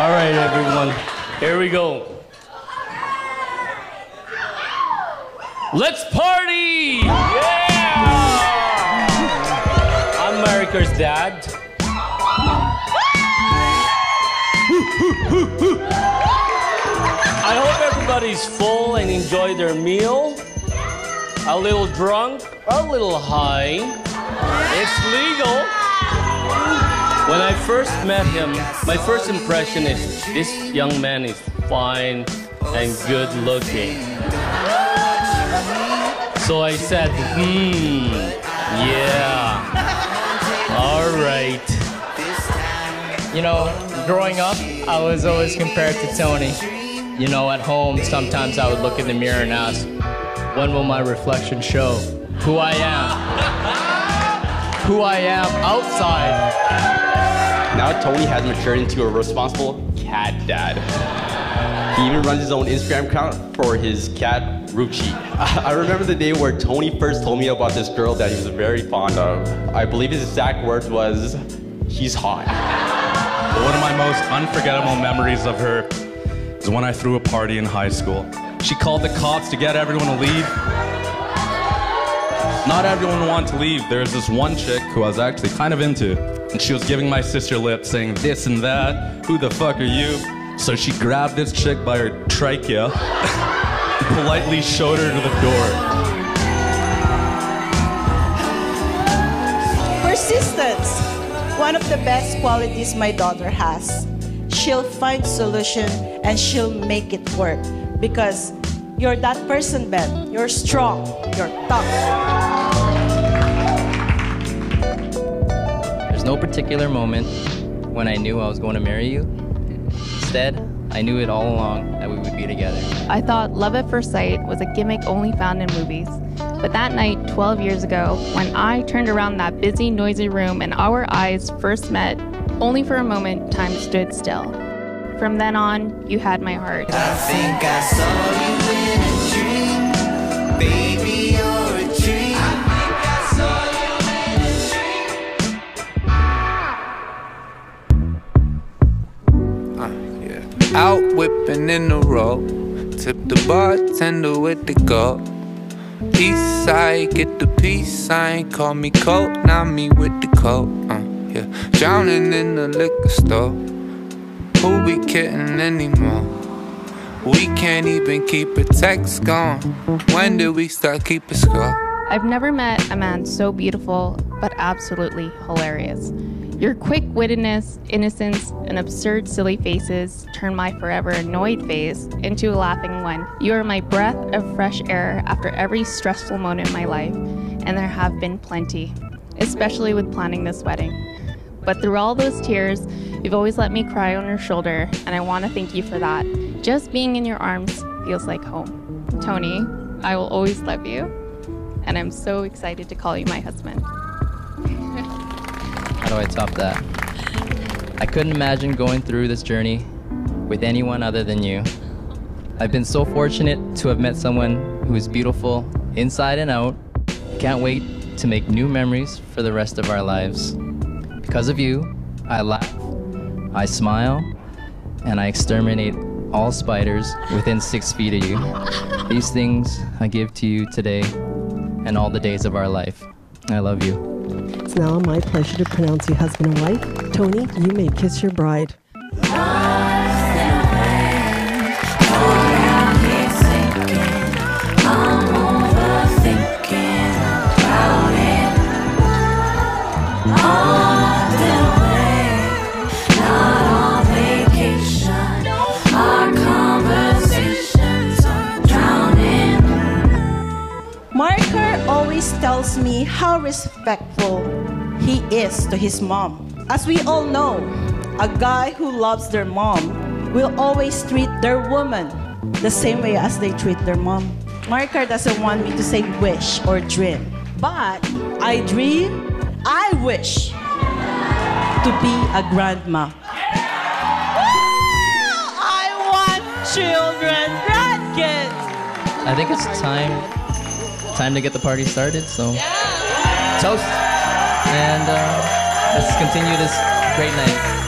All right, everyone. Here we go. Let's party! Yeah! I'm Maricar's dad. I hope everybody's full and enjoy their meal. A little drunk, a little high. It's legal. When I first met him, my first impression is this young man is fine and good looking. So I said, yeah, all right. You know, growing up, I was always compared to Tony. You know, at home, sometimes I would look in the mirror and ask, when will my reflection show who I am? Who I am outside. Now Tony has matured into a responsible cat dad. He even runs his own Instagram account for his cat, Ruchi. I remember the day where Tony first told me about this girl that he was very fond of. I believe his exact words was, she's hot. One of my most unforgettable memories of her is when I threw a party in high school. She called the cops to get everyone to leave. Not everyone wanted to leave. There was this one chick who I was actually kind of into, and she was giving my sister lip, saying this and that, who the fuck are you? So she grabbed this chick by her trachea and politely showed her to the door. Persistence, one of the best qualities my daughter has. She'll find solution and she'll make it work because you're that person, Ben. You're strong, you're tough. There's no particular moment when I knew I was going to marry you. Instead, I knew it all along that we would be together. I thought love at first sight was a gimmick only found in movies. But that night, 12 years ago, when I turned around that busy, noisy room and our eyes first met, only for a moment, time stood still. From then on, you had my heart. I think I saw you in a dream, baby, you're a dream. Out whipping in the road, tip the bartender with the gold. Peace side, get the peace sign. Call me cold, now me with the cold. Yeah, drowning in the liquor store. Who we kidding anymore? We can't even keep a text going. When did we start keeping score? I've never met a man so beautiful, but absolutely hilarious. Your quick-wittedness, innocence, and absurd silly faces turn my forever annoyed face into a laughing one. You are my breath of fresh air after every stressful moment in my life, and there have been plenty, especially with planning this wedding. But through all those tears, you've always let me cry on your shoulder, and I want to thank you for that. Just being in your arms feels like home. Tony, I will always love you. And I'm so excited to call you my husband. How do I top that? I couldn't imagine going through this journey with anyone other than you. I've been so fortunate to have met someone who is beautiful inside and out. Can't wait to make new memories for the rest of our lives. Because of you, I laugh, I smile, and I exterminate all spiders within 6 feet of you. These things I give to you today and all the days of our life. I love you. It's now my pleasure to pronounce you husband and wife. Tony, you may kiss your bride. Tells me how respectful he is to his mom. As we all know, a guy who loves their mom will always treat their woman the same way as they treat their mom. Maricar doesn't want me to say wish or dream, but I dream, I wish to be a grandma. Well, I want children, grandkids. I think it's time to get the party started, so yeah. Toast, and let's continue this great night.